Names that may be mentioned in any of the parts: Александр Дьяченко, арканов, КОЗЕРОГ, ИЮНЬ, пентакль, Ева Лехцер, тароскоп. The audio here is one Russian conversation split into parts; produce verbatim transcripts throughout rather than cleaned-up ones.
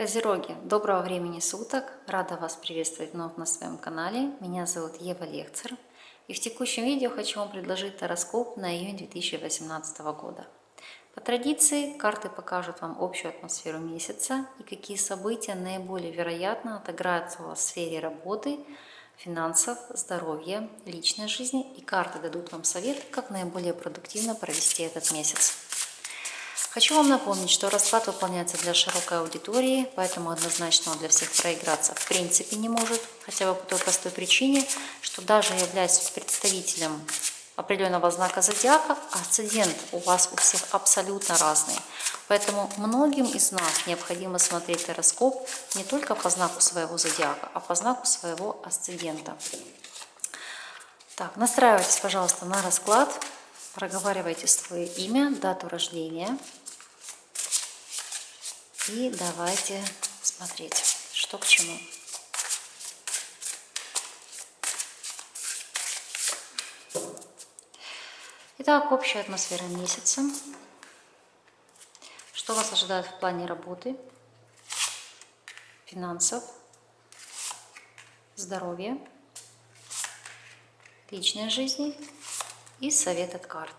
Козероги, доброго времени суток! Рада вас приветствовать вновь на своем канале. Меня зовут Ева Лехцер. И в текущем видео хочу вам предложить гороскоп на июнь две тысячи восемнадцатого года. По традиции, карты покажут вам общую атмосферу месяца и какие события наиболее вероятно отыграются у вас в сфере работы, финансов, здоровья, личной жизни. И карты дадут вам совет, как наиболее продуктивно провести этот месяц. Хочу вам напомнить, что расклад выполняется для широкой аудитории, поэтому однозначно он для всех проиграться в принципе не может, хотя бы по той простой причине, что даже являясь представителем определенного знака зодиака, асцендент у вас у всех абсолютно разный. Поэтому многим из нас необходимо смотреть гороскоп не только по знаку своего зодиака, а по знаку своего асцендента. Так, настраивайтесь, пожалуйста, на расклад, проговаривайте свое имя, дату рождения. И давайте смотреть, что к чему. Итак, общая атмосфера месяца. Что вас ожидает в плане работы, финансов, здоровья, личной жизни и совет от карт.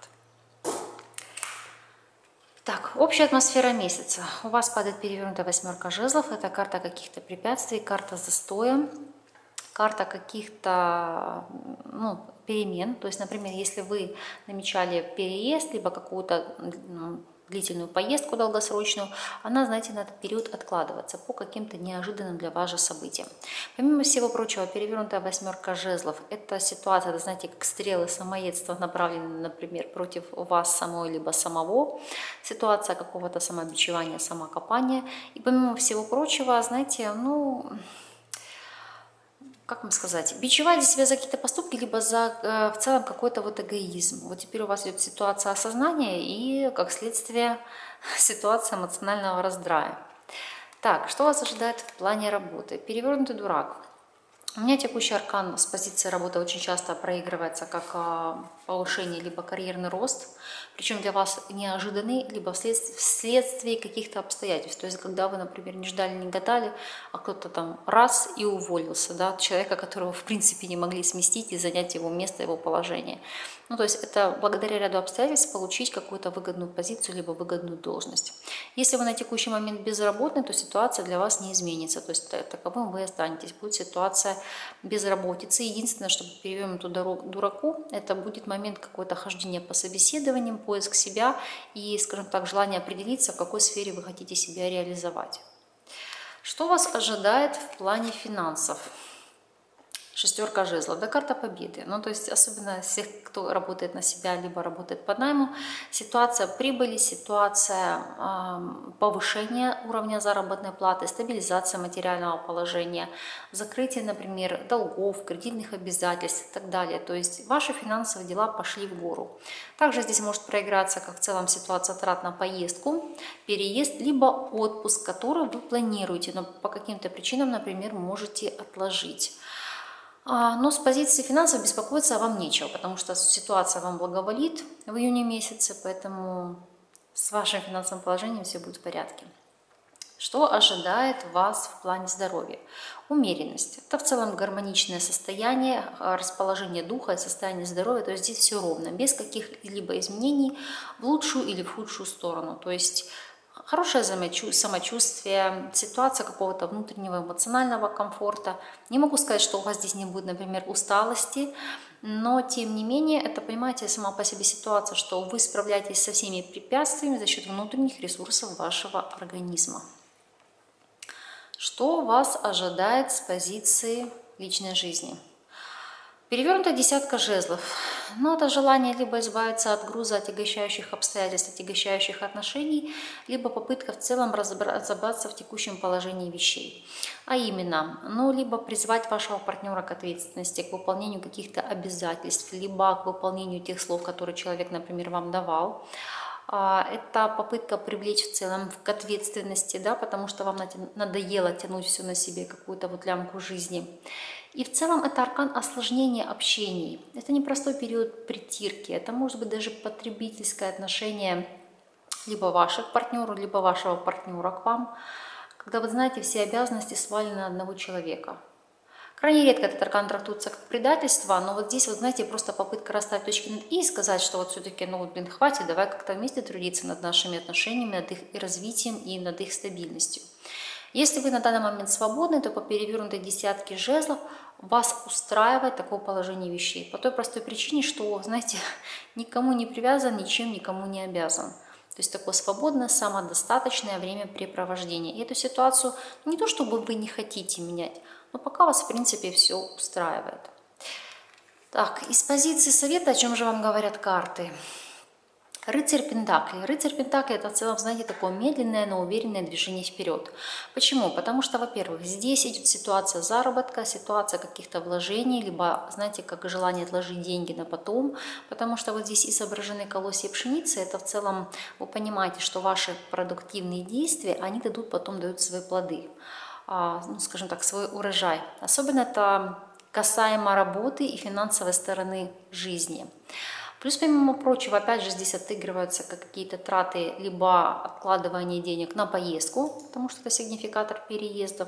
Так, общая атмосфера месяца. У вас падает перевернутая восьмерка жезлов. Это карта каких-то препятствий, карта застоя, карта каких-то ну, перемен. То есть, например, если вы намечали переезд, либо какую-то длительную поездку долгосрочную, она, знаете, на этот период откладывается по каким-то неожиданным для вас же событиям. Помимо всего прочего, перевернутая восьмерка жезлов – это ситуация, знаете, как стрелы самоедства направлены, например, против вас самой либо самого, ситуация какого-то самобичевания, самокопания. И помимо всего прочего, знаете, ну… как вам сказать, бичевать себя за какие-то поступки, либо за э, в целом какой-то вот эгоизм. Вот теперь у вас идет ситуация осознания и, как следствие, ситуация эмоционального раздрая. Так, что вас ожидает в плане работы? Перевернутый дурак. У меня текущий аркан с позиции работы очень часто проигрывается как повышение, либо карьерный рост, причем для вас неожиданный, либо вследствие, вследствие каких-то обстоятельств. То есть, когда вы, например, не ждали, не гадали, а кто-то там раз и уволился, да, от человека, которого в принципе не могли сместить и занять его место, его положение. Ну, то есть, это благодаря ряду обстоятельств получить какую-то выгодную позицию, либо выгодную должность. Если вы на текущий момент безработны, то ситуация для вас не изменится, то есть, таковым вы останетесь, будет ситуация безработицы. Единственное, что переведем туда дураку, это будет момент какое-то хождение по собеседованиям, поиск себя и, скажем так, желание определиться, в какой сфере вы хотите себя реализовать. Что вас ожидает в плане финансов? Шестерка жезлов, да, карта победы. Ну, то есть, особенно всех, кто работает на себя, либо работает по найму, ситуация прибыли, ситуация э, повышения уровня заработной платы, стабилизация материального положения, закрытие, например, долгов, кредитных обязательств и так далее. То есть, ваши финансовые дела пошли в гору. Также здесь может проиграться, как в целом, ситуация трат на поездку, переезд, либо отпуск, который вы планируете, но по каким-то причинам, например, можете отложить. Но с позиции финансов беспокоиться вам нечего, потому что ситуация вам благоволит в июне месяце, поэтому с вашим финансовым положением все будет в порядке. Что ожидает вас в плане здоровья? Умеренность. Это в целом гармоничное состояние, расположение духа и состояние здоровья. То есть здесь все ровно, без каких-либо изменений в лучшую или в худшую сторону. То есть хорошее самочувствие, ситуация какого-то внутреннего эмоционального комфорта. Не могу сказать, что у вас здесь не будет, например, усталости, но тем не менее, это, понимаете, сама по себе ситуация, что вы справляетесь со всеми препятствиями за счет внутренних ресурсов вашего организма. Что вас ожидает с позиции личной жизни? Перевернутая десятка жезлов. Но это желание либо избавиться от груза отягощающих обстоятельств, отягощающих отношений, либо попытка в целом разобраться в текущем положении вещей. А именно, ну, либо призвать вашего партнера к ответственности, к выполнению каких-то обязательств, либо к выполнению тех слов, которые человек, например, вам давал. Это попытка привлечь в целом к ответственности, да, потому что вам надоело тянуть все на себе, какую-то вот лямку жизни. И в целом это аркан осложнения общений. Это непростой период притирки, это может быть даже потребительское отношение либо ваших партнеров, либо вашего партнера к вам. когда, вы знаете, все обязанности свалены на одного человека. Крайне редко этот аркан трактуется как предательство, но вот здесь, вот, знаете, просто попытка расставить точки над «и» и сказать, что вот все-таки, ну, блин, хватит, давай как-то вместе трудиться над нашими отношениями, над их развитием и над их стабильностью. Если вы на данный момент свободны, то по перевернутой десятке жезлов вас устраивает такое положение вещей. По той простой причине, что, знаете, никому не привязан, ничем никому не обязан. То есть такое свободное, самодостаточное времяпрепровождение. И эту ситуацию не то, чтобы вы не хотите менять, но пока вас, в принципе, все устраивает. Так, из позиции совета, о чем же вам говорят карты? Рыцарь Пентаклей. Рыцарь Пентаклей – это в целом, знаете, такое медленное, но уверенное движение вперед. Почему? Потому что, во-первых, здесь идет ситуация заработка, ситуация каких-то вложений, либо, знаете, как желание отложить деньги на потом, потому что вот здесь изображены колосья пшеницы. Это в целом, вы понимаете, что ваши продуктивные действия, они дадут, потом дают свои плоды. Ну, скажем так, свой урожай. Особенно это касаемо работы и финансовой стороны жизни. Плюс, помимо прочего, опять же, здесь отыгрываются какие-то траты, либо откладывание денег на поездку, потому что это сигнификатор переездов.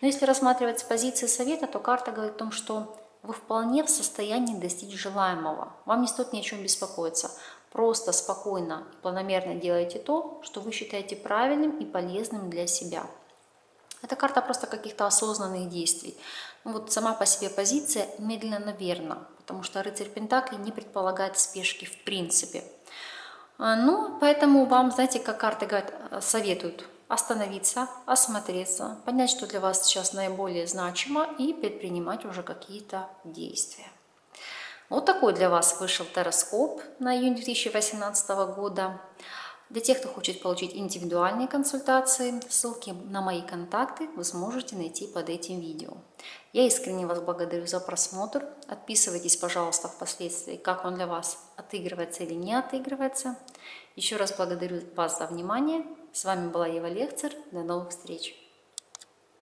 Но если рассматривать с позиции совета, то карта говорит о том, что вы вполне в состоянии достичь желаемого. Вам не стоит ни о чем беспокоиться. Просто спокойно и планомерно делайте то, что вы считаете правильным и полезным для себя. Это карта просто каких-то осознанных действий. Ну, вот сама по себе позиция медленно, наверно, потому что рыцарь Пентаклей не предполагает спешки в принципе. Ну, поэтому вам, знаете, как карты говорят, советуют остановиться, осмотреться, понять, что для вас сейчас наиболее значимо, и предпринимать уже какие-то действия. Вот такой для вас вышел тароскоп на июнь две тысячи восемнадцатого года. Для тех, кто хочет получить индивидуальные консультации, ссылки на мои контакты вы сможете найти под этим видео. Я искренне вас благодарю за просмотр. Отписывайтесь, пожалуйста, впоследствии, как он для вас отыгрывается или не отыгрывается. Еще раз благодарю вас за внимание. С вами была Ева Лехцер. До новых встреч!